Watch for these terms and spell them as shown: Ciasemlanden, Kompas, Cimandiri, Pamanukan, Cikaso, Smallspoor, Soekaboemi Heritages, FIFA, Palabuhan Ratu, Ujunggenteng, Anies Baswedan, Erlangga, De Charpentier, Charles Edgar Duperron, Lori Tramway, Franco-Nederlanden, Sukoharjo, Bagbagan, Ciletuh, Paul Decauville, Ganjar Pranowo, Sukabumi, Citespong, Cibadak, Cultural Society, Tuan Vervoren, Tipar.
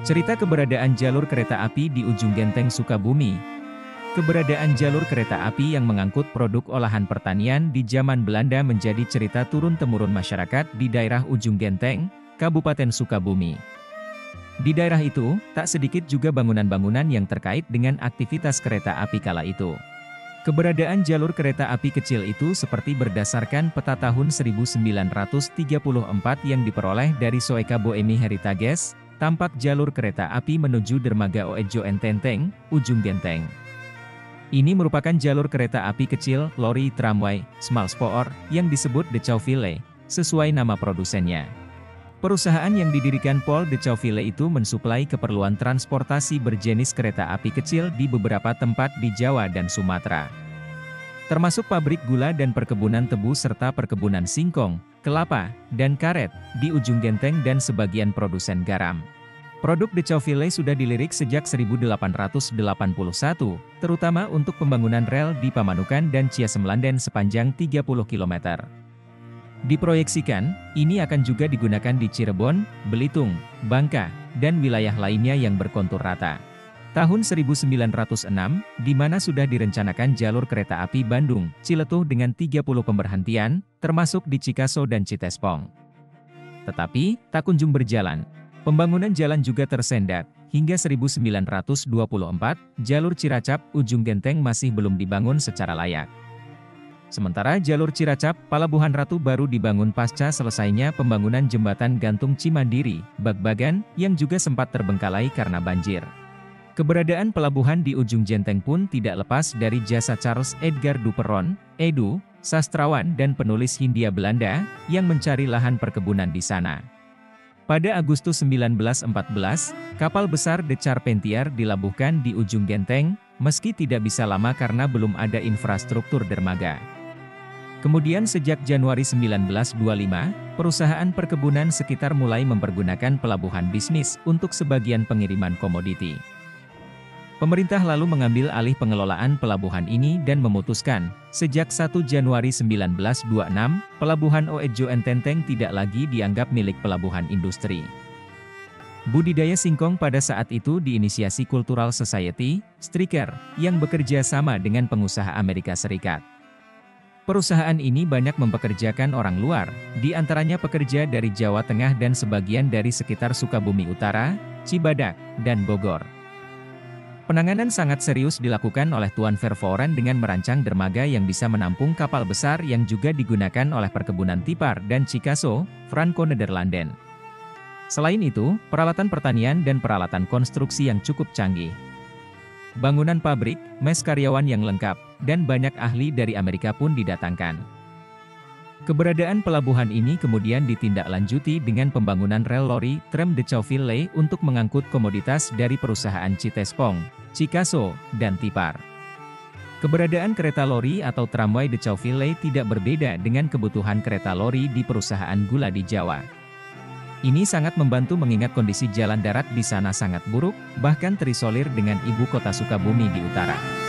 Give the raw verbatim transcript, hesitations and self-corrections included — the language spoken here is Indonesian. Cerita keberadaan jalur kereta api di Ujunggenteng, Sukabumi. Keberadaan jalur kereta api yang mengangkut produk olahan pertanian di zaman Belanda menjadi cerita turun-temurun masyarakat di daerah Ujunggenteng, Kabupaten Sukabumi. Di daerah itu, tak sedikit juga bangunan-bangunan yang terkait dengan aktivitas kereta api kala itu. Keberadaan jalur kereta api kecil itu seperti berdasarkan peta tahun seribu sembilan ratus tiga puluh empat yang diperoleh dari Soekaboemi Heritages, tampak jalur kereta api menuju dermaga Ujunggenteng, Ujunggenteng. Ini merupakan jalur kereta api kecil Lori Tramway, Smallspoor, yang disebut De Charpentier, sesuai nama produsennya. Perusahaan yang didirikan Paul Decauville itu mensuplai keperluan transportasi berjenis kereta api kecil di beberapa tempat di Jawa dan Sumatera. Termasuk pabrik gula dan perkebunan tebu serta perkebunan singkong, kelapa, dan karet, di Ujunggenteng dan sebagian produsen garam. Produk Decauville sudah dilirik sejak seribu delapan ratus delapan puluh satu, terutama untuk pembangunan rel di Pamanukan dan Ciasemlanden sepanjang tiga puluh kilometer. Diproyeksikan, ini akan juga digunakan di Cirebon, Belitung, Bangka, dan wilayah lainnya yang berkontur rata. Tahun seribu sembilan ratus enam, di mana sudah direncanakan jalur kereta api Bandung, Ciletuh dengan tiga puluh pemberhentian, termasuk di Cikaso dan Citespong. Tetapi, tak kunjung berjalan. Pembangunan jalan juga tersendat. Hingga seribu sembilan ratus dua puluh empat, jalur Cilacap, Ujunggenteng masih belum dibangun secara layak. Sementara jalur Cilacap, Palabuhan Ratu baru dibangun pasca selesainya pembangunan jembatan gantung Cimandiri, Bagbagan, yang juga sempat terbengkalai karena banjir. Keberadaan pelabuhan di Ujunggenteng pun tidak lepas dari jasa Charles Edgar Duperron, Edu, sastrawan dan penulis Hindia Belanda, yang mencari lahan perkebunan di sana. Pada Agustus seribu sembilan ratus empat belas, kapal besar De Charpentier dilabuhkan di Ujunggenteng, meski tidak bisa lama karena belum ada infrastruktur dermaga. Kemudian sejak Januari seribu sembilan ratus dua puluh lima, perusahaan perkebunan sekitar mulai mempergunakan pelabuhan bisnis untuk sebagian pengiriman komoditi. Pemerintah lalu mengambil alih pengelolaan pelabuhan ini dan memutuskan, sejak satu Januari seribu sembilan ratus dua puluh enam, pelabuhan Ujunggenteng tidak lagi dianggap milik pelabuhan industri. Budidaya singkong pada saat itu diinisiasi Cultural Society, Striker, yang bekerja sama dengan pengusaha Amerika Serikat. Perusahaan ini banyak mempekerjakan orang luar, di antaranya pekerja dari Jawa Tengah dan sebagian dari sekitar Sukabumi Utara, Cibadak, dan Bogor. Penanganan sangat serius dilakukan oleh Tuan Vervoren dengan merancang dermaga yang bisa menampung kapal besar yang juga digunakan oleh perkebunan Tipar dan Cikaso, Franco-Nederlanden. Selain itu, peralatan pertanian dan peralatan konstruksi yang cukup canggih. Bangunan pabrik, mes karyawan yang lengkap, dan banyak ahli dari Amerika pun didatangkan. Keberadaan pelabuhan ini kemudian ditindaklanjuti dengan pembangunan rel lori Tram De Charpentier untuk mengangkut komoditas dari perusahaan Citespong, Cikaso, dan Tipar. Keberadaan kereta lori atau tramway De Charpentier tidak berbeda dengan kebutuhan kereta lori di perusahaan gula di Jawa. Ini sangat membantu mengingat kondisi jalan darat di sana sangat buruk, bahkan terisolir dengan ibu kota Sukabumi di utara.